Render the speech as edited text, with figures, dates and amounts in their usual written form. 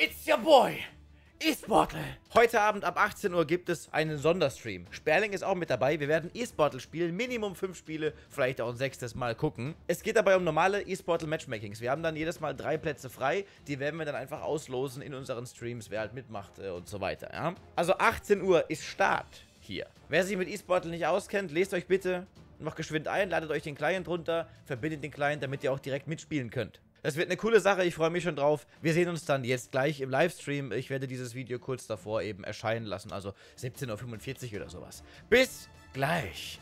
It's your boy, eSportal. Heute Abend ab 18 Uhr gibt es einen Sonderstream. Sperling ist auch mit dabei. Wir werden eSportal spielen, Minimum 5 Spiele, vielleicht auch ein 6. Mal gucken. Es geht dabei um normale eSportal Matchmakings. Wir haben dann jedes Mal 3 Plätze frei. Die werden wir dann einfach auslosen in unseren Streams, wer halt mitmacht und so weiter. Ja? Also 18 Uhr ist Start hier. Wer sich mit eSportal nicht auskennt, lest euch bitte noch geschwind ein, ladet euch den Client runter, verbindet den Client, damit ihr auch direkt mitspielen könnt. Das wird eine coole Sache, ich freue mich schon drauf. Wir sehen uns dann jetzt gleich im Livestream. Ich werde dieses Video kurz davor eben erscheinen lassen, also 17:45 Uhr oder sowas. Bis gleich.